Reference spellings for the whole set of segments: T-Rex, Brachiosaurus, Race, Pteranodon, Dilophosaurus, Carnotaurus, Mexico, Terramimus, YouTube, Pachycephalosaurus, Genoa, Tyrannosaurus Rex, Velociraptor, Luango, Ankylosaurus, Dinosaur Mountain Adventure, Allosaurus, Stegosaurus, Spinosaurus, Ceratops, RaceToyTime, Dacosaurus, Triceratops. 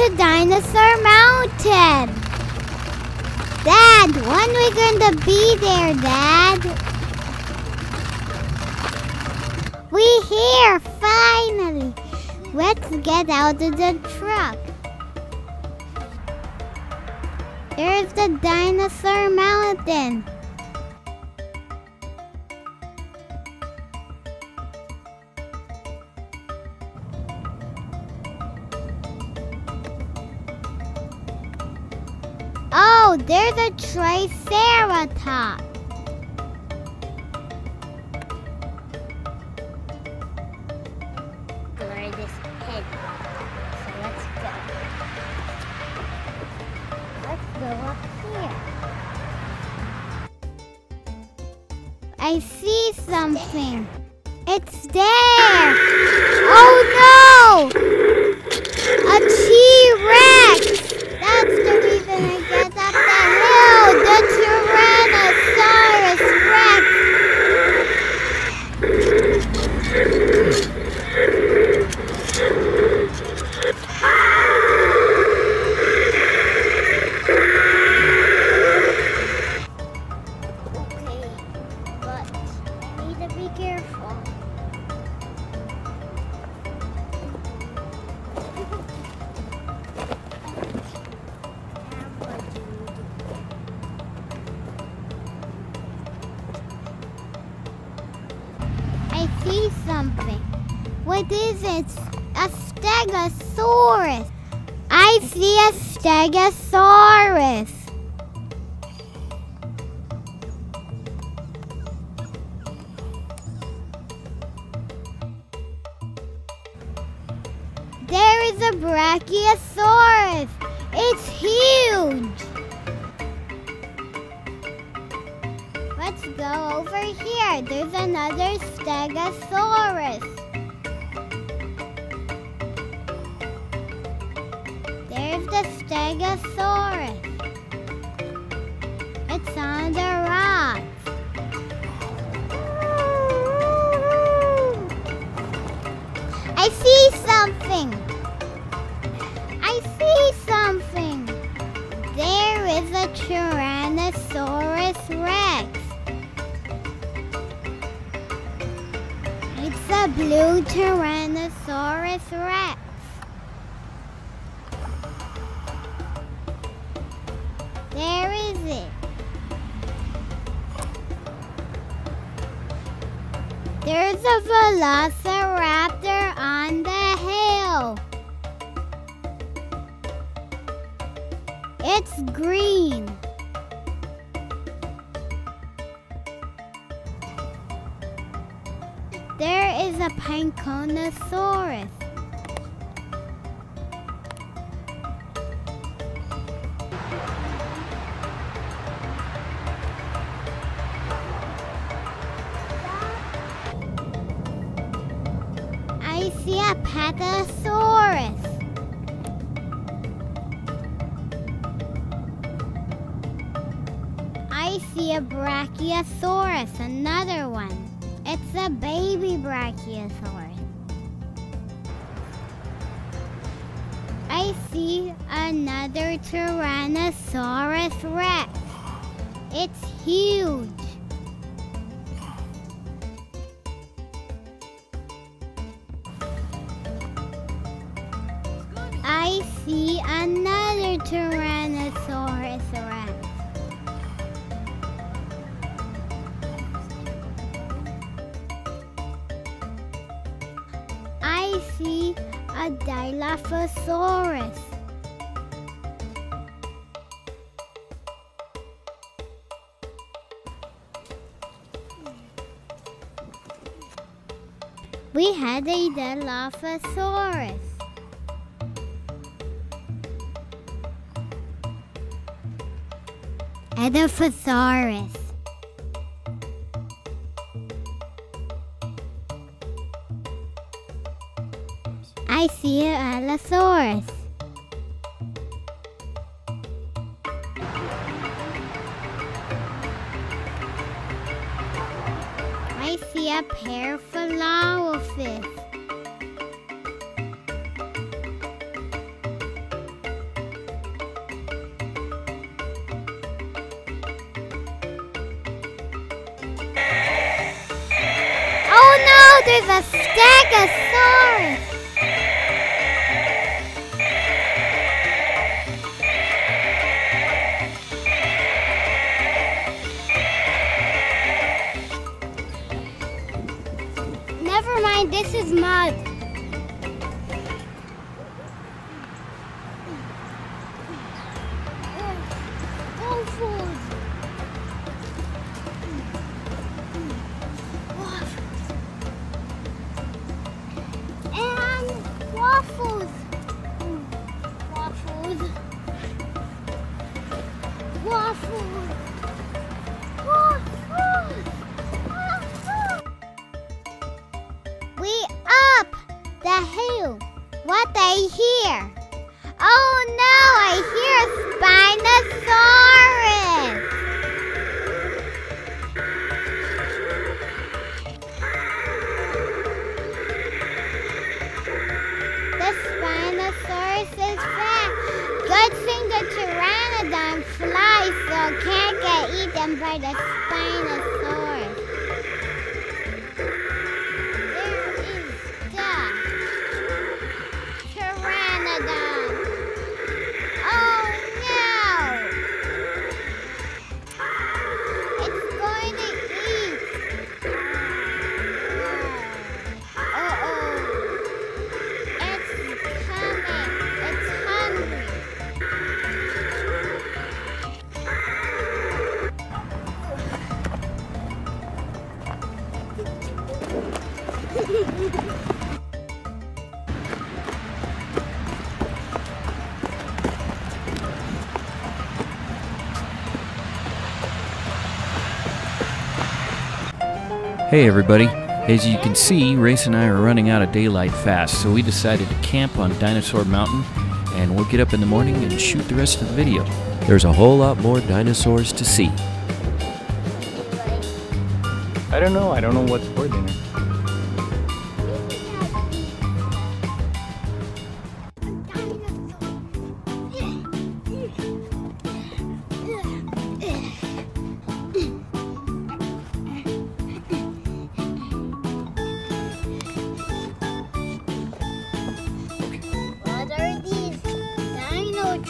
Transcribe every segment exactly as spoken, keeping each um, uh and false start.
to Dinosaur Mountain. Dad, when are we going to be there, Dad? We're here, finally. Let's get out of the truck. There's the Dinosaur Mountain. Oh, there's a Triceratops. Blur this head. So let's go. Let's go up here. I see something. It's there. Oh no! A T-Rex. That's the reason I get up the hill. The Tyrannosaurus Rex. Okay, but I need to be careful. What is it? A Stegosaurus. I see a Stegosaurus. There is a Brachiosaurus. It's huge. Let's go over here. There's another Stegosaurus. The Stegosaurus. It's on the rock. I see something. I see something. There is a Tyrannosaurus Rex. It's a blue Tyrannosaurus Rex. Where is it? There's a Velociraptor on the hill. It's green. There is a Pachycephalosaurus. A Pachycephalosaurus. I see a Brachiosaurus, another one. It's a baby Brachiosaurus. I see another Tyrannosaurus Rex. It's huge. I see another Tyrannosaurus Rex. I see a Dilophosaurus. We had a Dilophosaurus. Dilophosaurus. I see an Allosaurus. I see a Pachycephalosaurus. Oh, there's a Stegosaurus! Never mind, this is mud. What I hear? Oh no, I hear a Spinosaurus! The Spinosaurus is fat. Good thing the Pteranodon flies so can't get eaten by the Spinosaurus. Hey everybody, as you can see, Race and I are running out of daylight fast, so we decided to camp on Dinosaur Mountain, and we'll get up in the morning and shoot the rest of the video. There's a whole lot more dinosaurs to see. I don't know, I don't know what's for dinner.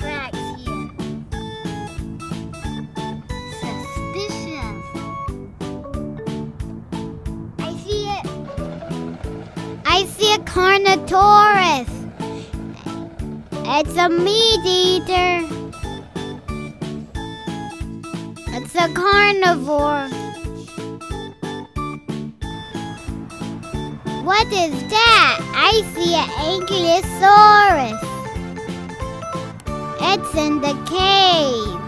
Tracks here. Suspicious. I see it. I see a Carnotaurus. It's a meat eater. It's a carnivore. What is that? I see an Ankylosaurus. It's in the cave.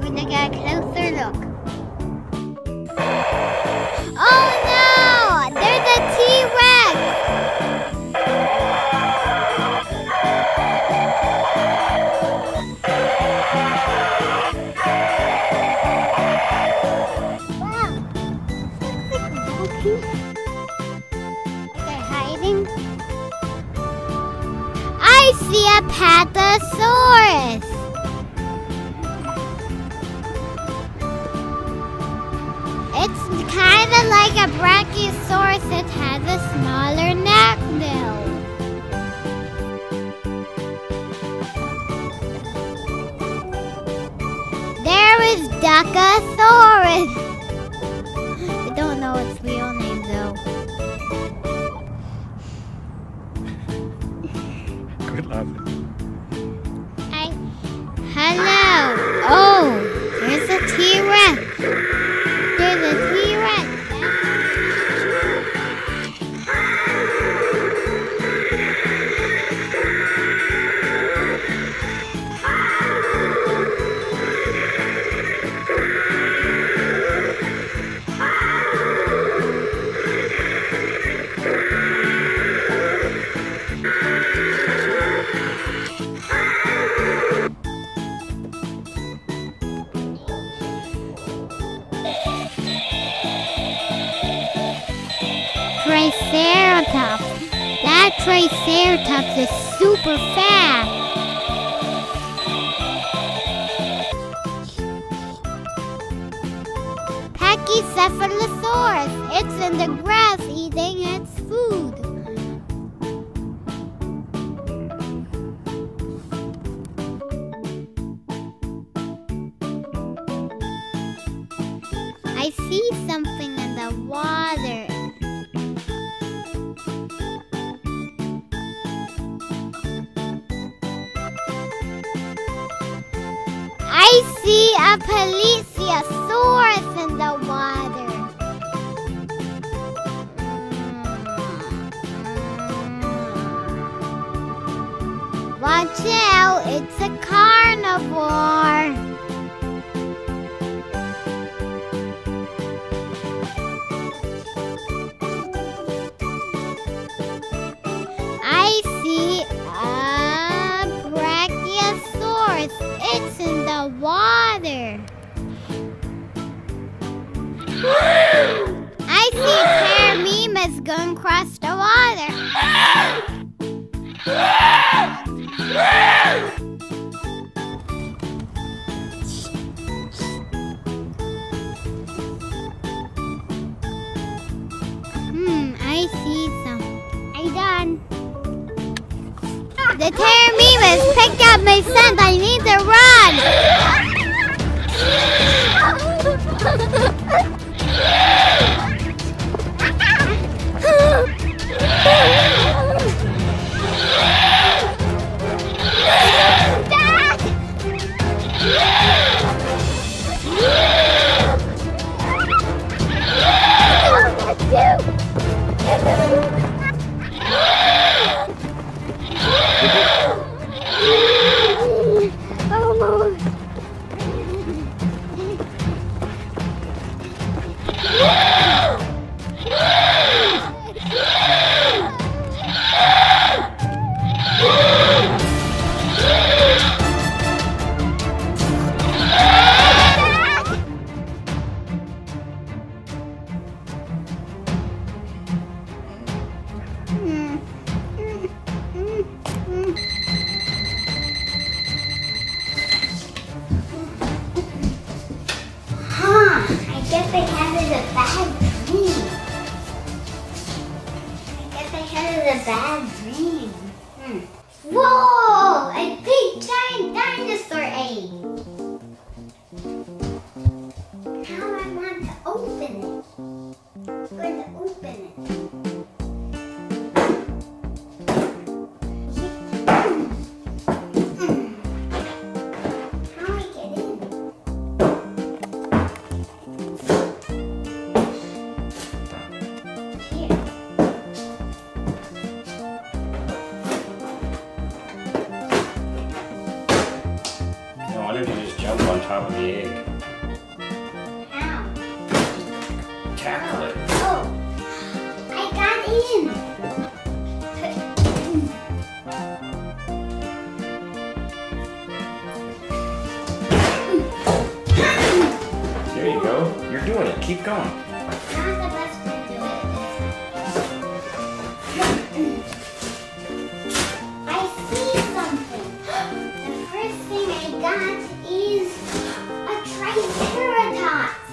We're gonna get a closer look. Oh no! There's a T-Rex! I see a Pachycephalosaurus. It's kind of like a Brachiosaurus. It has a smaller neck though. There is Dacosaurus. I don't know its real name though. I, hello. Oh, there's a T-Rex. There's a T-Rex. Triceratops. That Triceratops is super fast. on the grass eating its food. I see something in the water. I see a Brachiosaurus in the water. Watch out, it's a carnivore. I see a Brachiosaurus. It's in the water. I see Terramimus going across the water. Hmm, I see some. I'm done. The Terramimus picked up my scent. I need to run. Keep going. Now the best way to do it is... I see something. The first thing I got is a Triceratops.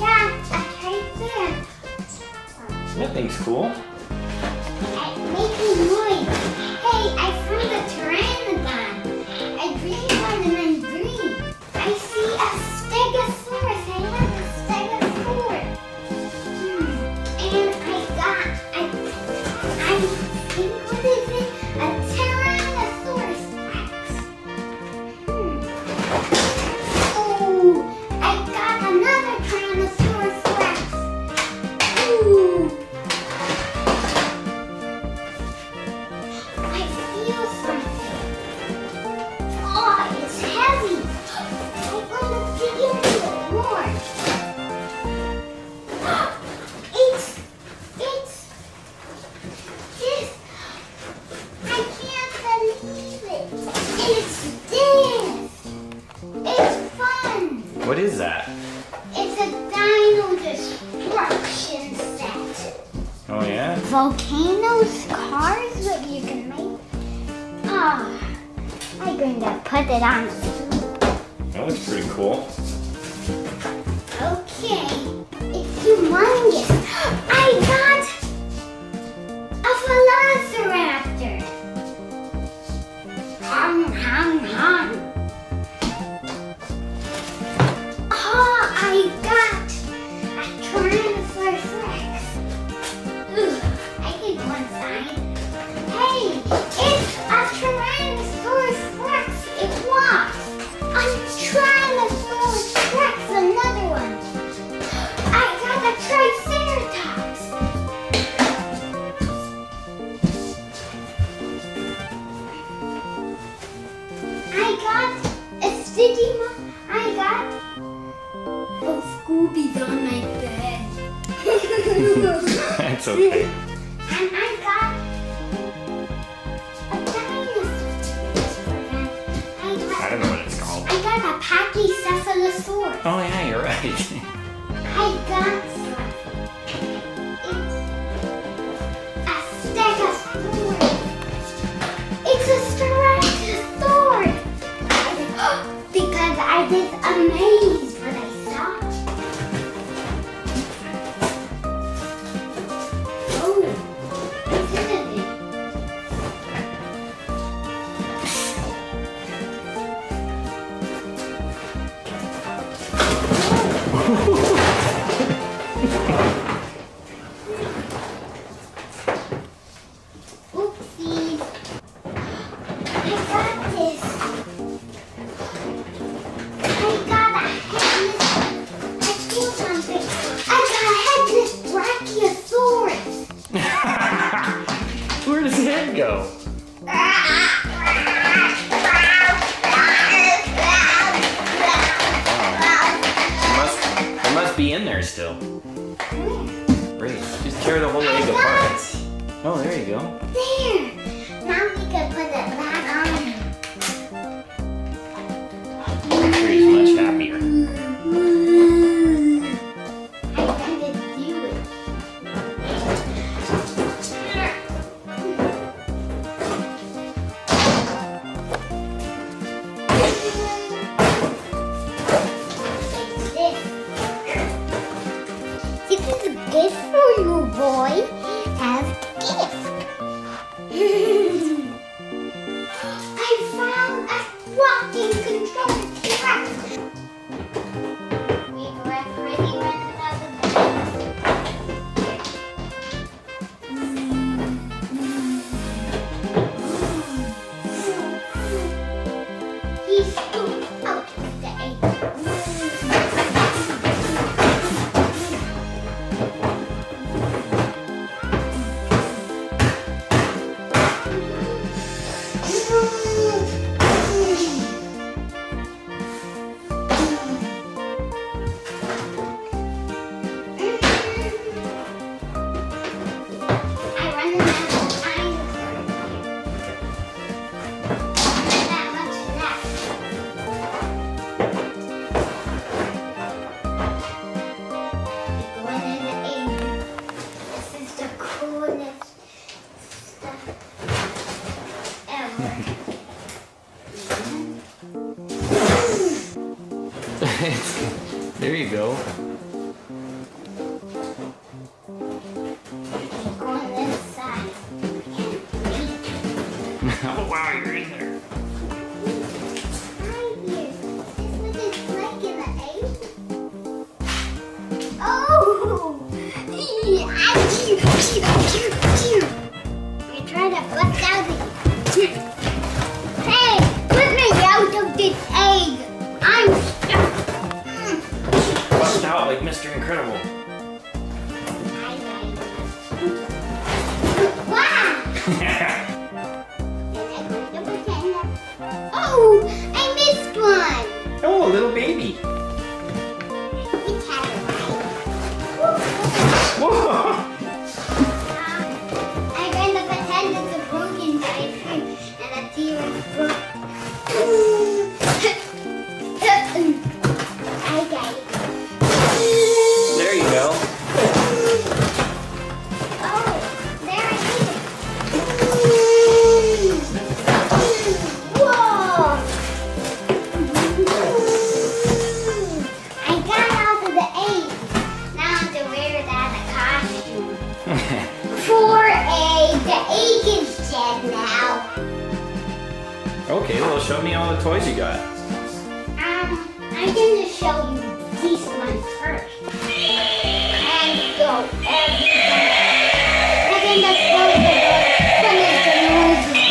I got a Triceratops. That thing's cool. It's making noise. Hey, I found a Pteranodon. I dreamed one and I dreamed. I see a Stegosaurus. I love volcanoes, cars, what you can make. Oh, I'm going to put it on. That looks pretty cool. Okay. It's humongous. I got a Velociraptor. Hum, hum, hum. Oh, I got a Tyrannosaurus Rex. Ooh, I need one side. Hey, it's a Tyrannosaurus Rex. It walks. A Tyrannosaurus Rex, another one. I got a Triceratops. I got a Stigma. I got... Oh, Scooby's on my bed. It's okay. And I got... Pachycephalosaurus. Oh yeah, you're right. I got a Stegosaurus. It's a Ceratops. Oh, because I was amazed when I saw it. Oh, look at Oopsie. I got this. I got a headless. I feel something. I got a headless Brachiosaurus. Where does his head go? In there still. Great. Just tear the whole egg apart. Oh, there you go. There. Now we can put it back on him. I'm sure he's much happier. I gotta do it. It's this. This is a gift for you, boy. Have a gift. I found a walking control track. We went really went about the best. He scooped out the egg. There you go. Go on this side. Oh wow, you're in there. Hi here. Is this what it's like in the egg? Oh! I try to bust out of it. Hey! Put me out of this egg! I'm stuck! Out like Mister Incredible. Wow! Oh, I missed one. Oh, a little baby. Whoa! I'm going to pretend it's a broken ice cream and a T-Rex broke. Now the Okay, well show me all the toys you got. Um, I'm gonna show you these ones first. And go everywhere. We're gonna close the door and make the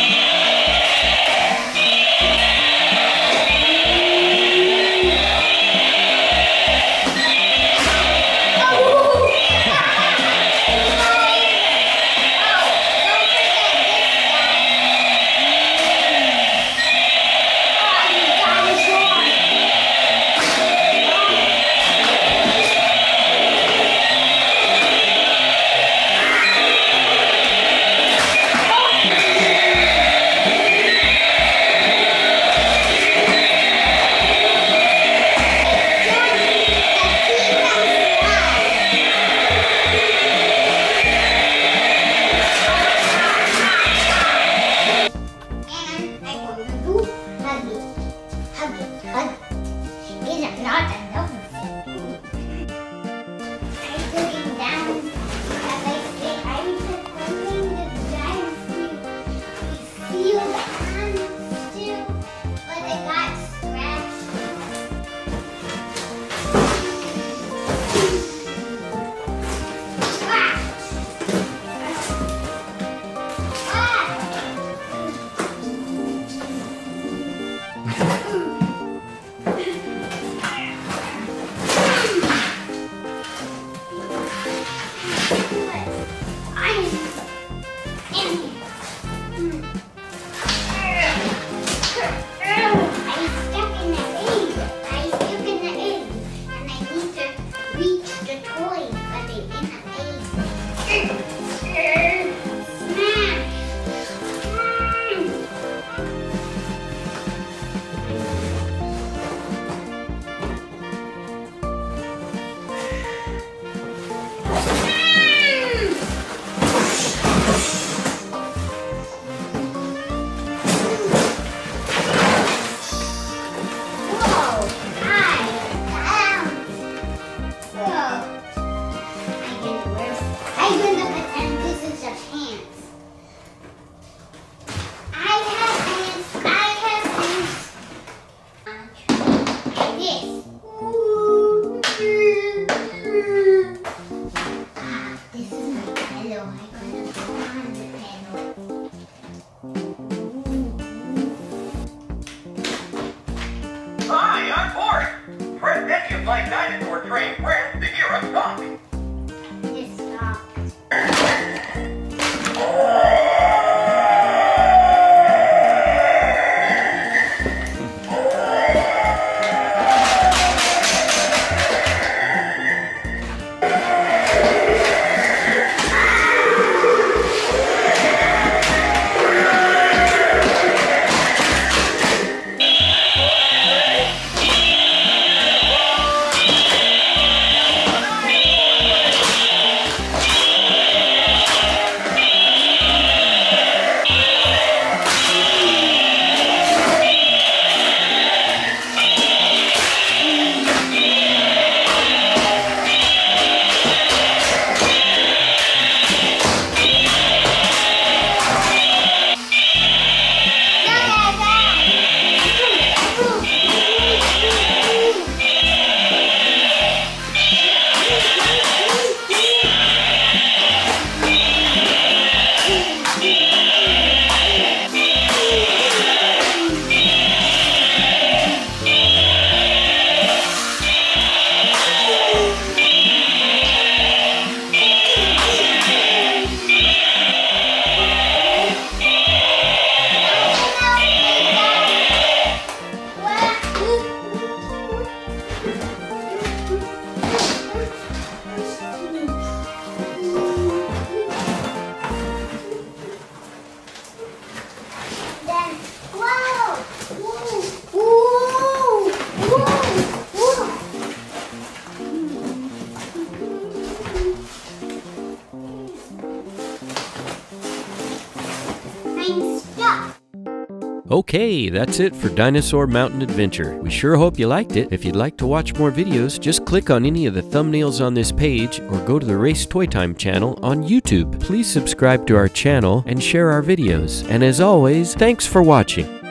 Okay, that's it for Dinosaur Mountain Adventure. We sure hope you liked it. If you'd like to watch more videos, just click on any of the thumbnails on this page or go to the Race Toy Time channel on YouTube. Please subscribe to our channel and share our videos. And as always, thanks for watching.